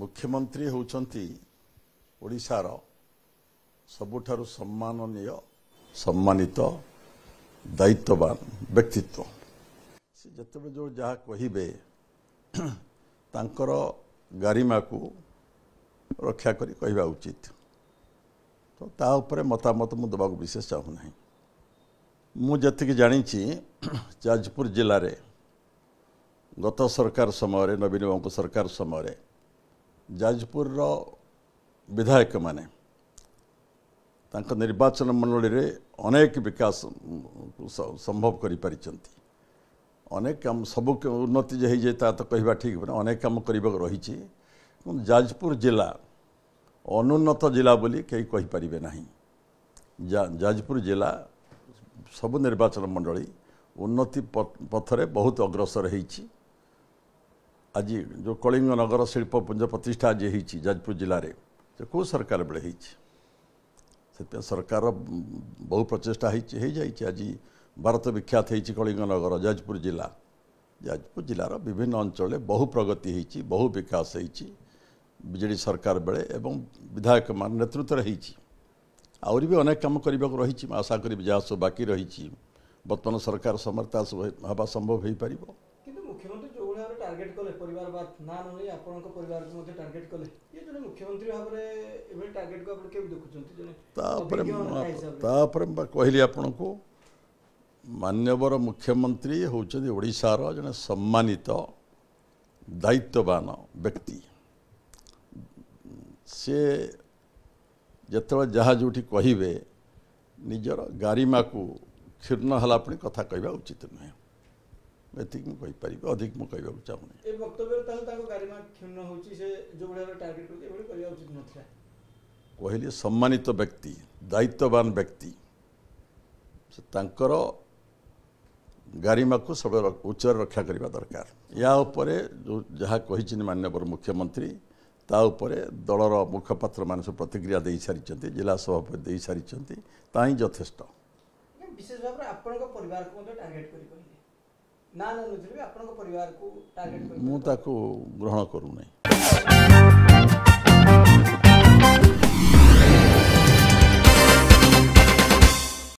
मुख्यमंत्री होउछंती ओडिशार सबुठारु सम्माननीय सम्मानित दायित्ववान व्यक्तित्व से जतबे जो जहा कहिबे तांकर गरिमा को रक्षा करी कहवा उचित। तो ता उपरे मतामत मु दबाक विशेष चाहू ना। मु जतिक जानी जाजपुर जिले रे गत सरकार समय नवीन बाबू सरकार समय जाजपुर रो विधायक माने तांका निर्वाचन मंडल रे अनेक विकास संभव करि परिचंती अनेक काम सबु उन्नति जे हे तो कहवा ठीक ना अनेक काम करबाक रही। जाजपुर जिला अनुन्नत जिला बोली कई कहि परिबे नाही। जाजपुर जिला सबु निर्वाचन मंडली उन्नति पथरे बहुत अग्रसर होईछि। आज जो कलिंग नगर शिल्प पुंज प्रतिष्ठा आज होईछि जाजपुर जिले में जो को सरकार बेले होईछि से सरकार बहु प्रचेषा होईछि। आज भारत विख्यात होईछि कलिंग नगर जाजपुर जिला। जाजपुर जिलार विभिन्न अंचल बहु प्रगति होईछि बहु विकास होईछि बीजेडी सरकार बेले एवं विधायक मान नेतृत्व होईछि। आउरी भी अनेक काम करबाक रही आशा करी जहाँ सब बाकी रही बर्तमान सरकार समर्थ हवा संभव हो पार। मुख्यमंत्री जो टार्गेट कले परिवारवाद ना नहीं परिवार को टार्गेट कले ये जने मुख्यमंत्री भाव में टार्गेट को के देखुं कहली आपण को मान्यवर मुख्यमंत्री होउछन ओडिशार जने सम्मानित दायित्ववान व्यक्ति से जतबा जहाँ जो कहे निजर गरिमा को क्षीर्ण हालापणी कथा कहवा उचित नुहे। एतिक मु कहि परिबे अधिक मु कहबा चाहूनी। ए वक्तव्य ताले ताको गरिमा क्षीर्ण होउची से जो बडा टार्गेट होउची एबडे कहवा उचित नथला। कहली सम्मानित व्यक्ति दायित्ववान व्यक्ति से तांकर गरिमा को सब उच्च रक्षा करबा दरकार। या उपरे जो जहाँ कहिछिन माननीय मुख्यमंत्री ता उपरे दलर मुखपात्र मान सब प्रतिक्रिया दे सारी जिला सभापति दे सारी ताही यथेष्ट। विशेष भाव में आपण को परिवार को टार्गेट करी कहले ना ना नुथिबे आपण को परिवार को टार्गेट करी मु ताको ग्रहण करू नै।